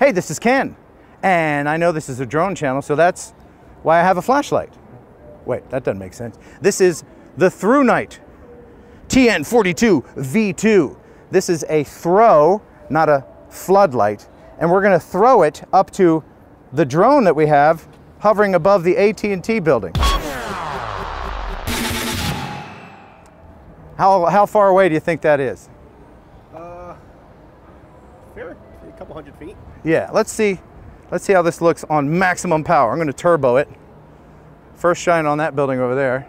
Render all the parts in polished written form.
hey, this is Ken, and I know this is a drone channel, so that's why I have a flashlight. Wait, that doesn't make sense. This is the Thrunite TN42 V2. This is a throw, not a floodlight, and we're going to throw it up to the drone that we have hovering above the AT&T building. How far away do you think that is? A couple hundred feet. Yeah, let's see how this looks on maximum power. I'm going to turbo it. First shine on that building over there.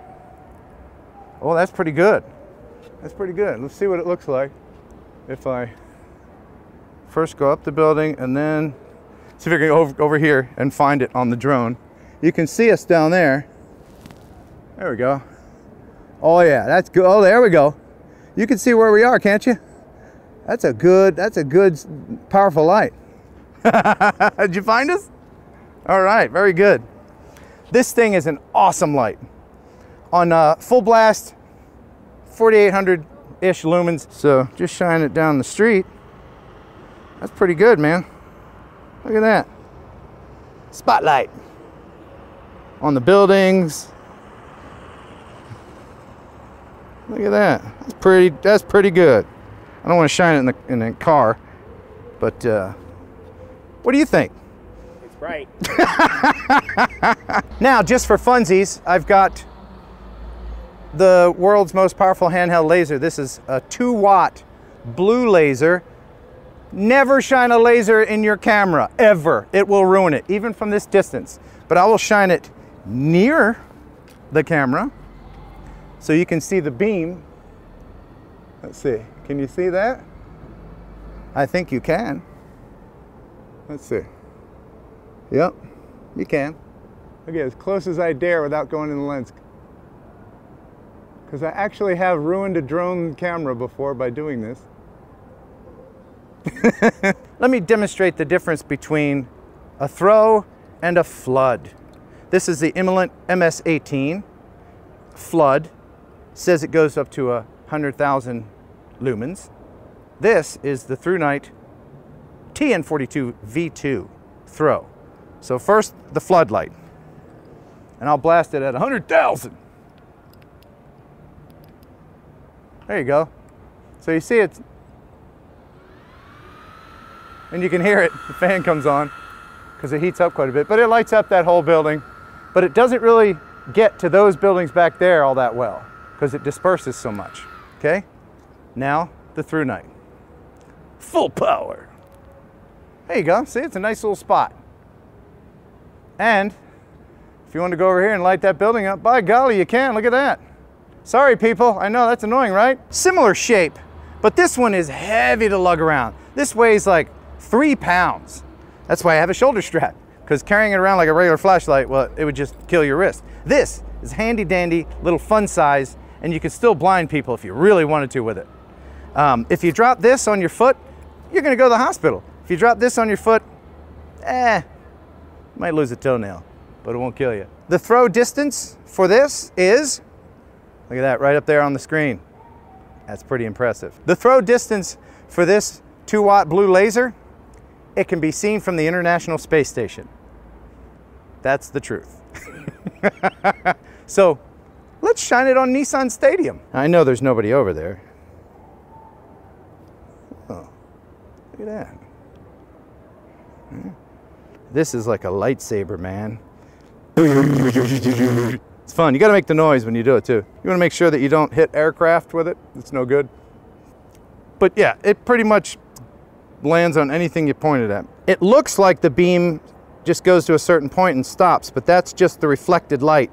Oh, that's pretty good. That's pretty good. Let's see what it looks like if I first go up the building and then see if I can go over here and find it on the drone. You can see us down there. There we go. Oh yeah, that's good. Oh, there we go. You can see where we are, can't you? That's a good, powerful light. Did you find us? All right, very good. This thing is an awesome light. On full blast, 4,800-ish lumens. So just shine it down the street. That's pretty good, man. Look at that. Spotlight. On the buildings. Look at that. That's pretty good. I don't want to shine it in the car, but what do you think? It's bright. Now, just for funsies, I've got the world's most powerful handheld laser. This is a 2-watt blue laser. Never shine a laser in your camera, ever. It will ruin it, even from this distance. But I will shine it near the camera so you can see the beam. Let's see. Can you see that? I think you can. Let's see. Yep, you can. Okay, as close as I dare without going in the lens. Because I actually have ruined a drone camera before by doing this. Let me demonstrate the difference between a throw and a flood. This is the Imalent MS-18 flood. It says it goes up to 100,000 lumens. This is the Thrunite TN42 V2 throw. So first, the floodlight. And I'll blast it at 100,000. There you go. So you see it. And you can hear it. The fan comes on because it heats up quite a bit. But it lights up that whole building. But it doesn't really get to those buildings back there all that well because it disperses so much. Okay? Now, the Thrunite. Full power. There you go. See, it's a nice little spot. And if you want to go over here and light that building up, by golly, you can. Look at that. Sorry, people. I know, that's annoying, right? Similar shape, but this one is heavy to lug around. This weighs like 3 pounds. That's why I have a shoulder strap, because carrying it around like a regular flashlight, well, it would just kill your wrist. This is handy-dandy, little fun size, and you can still blind people if you really wanted to with it. If you drop this on your foot, you're going to go to the hospital. If you drop this on your foot, you might lose a toenail, but it won't kill you. The throw distance for this is, look at that right up there on the screen. That's pretty impressive. The throw distance for this 2-watt blue laser, it can be seen from the International Space Station. That's the truth. So let's shine it on Nissan Stadium. I know there's nobody over there. Look at that. Yeah. This is like a lightsaber, man. It's fun. You got to make the noise when you do it, too. You want to make sure that you don't hit aircraft with it. It's no good. But yeah, it pretty much lands on anything you point it at. It looks like the beam just goes to a certain point and stops, but that's just the reflected light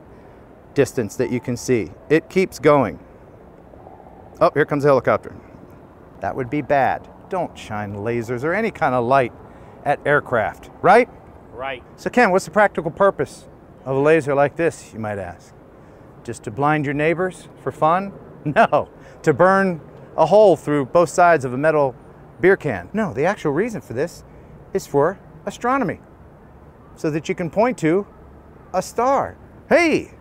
distance that you can see. It keeps going. Oh, here comes a helicopter. That would be bad. Don't shine lasers or any kind of light at aircraft, right? Right. So Ken, what's the practical purpose of a laser like this, you might ask? Just to blind your neighbors for fun? No, to burn a hole through both sides of a metal beer can. No, the actual reason for this is for astronomy, so that you can point to a star. Hey,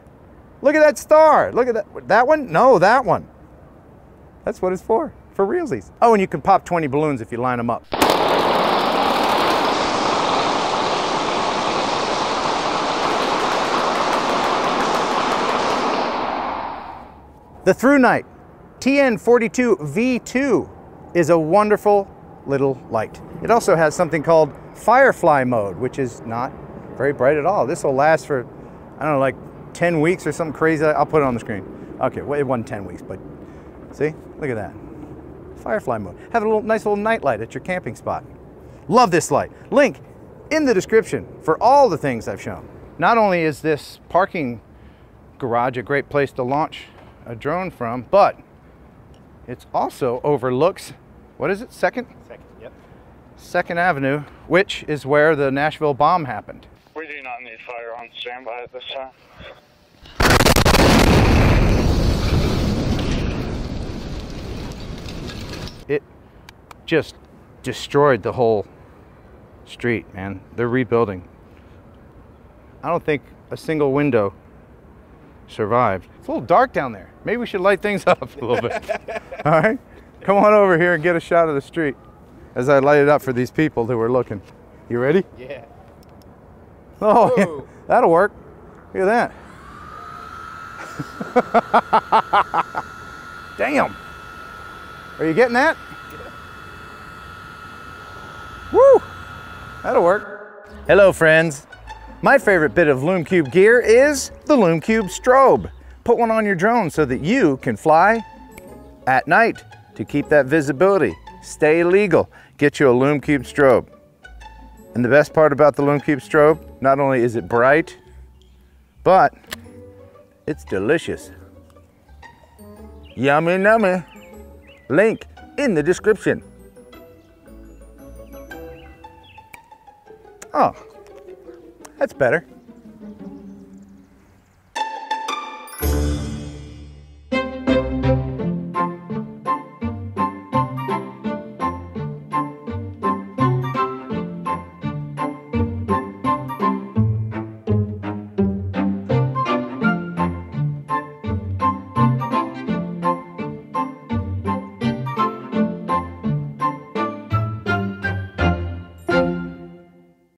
look at that star. Look at that. That one? No, that one. That's what it's for. For realsies. Oh, and you can pop 20 balloons if you line them up. The Thrunite TN42 V2 is a wonderful little light. It also has something called Firefly mode, which is not very bright at all. This will last for, I don't know, like 10 weeks or something crazy. I'll put it on the screen. Okay, well, it wasn't 10 weeks, but see, look at that. Firefly mode. Have a little nice little night light at your camping spot. Love this light. Link in the description for all the things I've shown. Not only is this parking garage a great place to launch a drone from, but it also overlooks, what is it, Second? Second, yep. Second Avenue, which is where the Nashville bomb happened. We do not need fire on standby at this time. It just destroyed the whole street, man. They're rebuilding. I don't think a single window survived. It's a little dark down there. Maybe we should light things up a little bit. All right? Come on over here and get a shot of the street as I light it up for these people who are looking. You ready? Yeah. Oh, yeah, that'll work. Look at that. Damn. Are you getting that? Yeah. Woo! That'll work. Hello, friends. My favorite bit of Lume Cube gear is the Lume Cube strobe. Put one on your drone so that you can fly at night to keep that visibility. Stay legal. Get you a Lume Cube strobe. And the best part about the Lume Cube strobe, not only is it bright, but it's delicious. Yummy, yummy. Link in the description. Oh, that's better.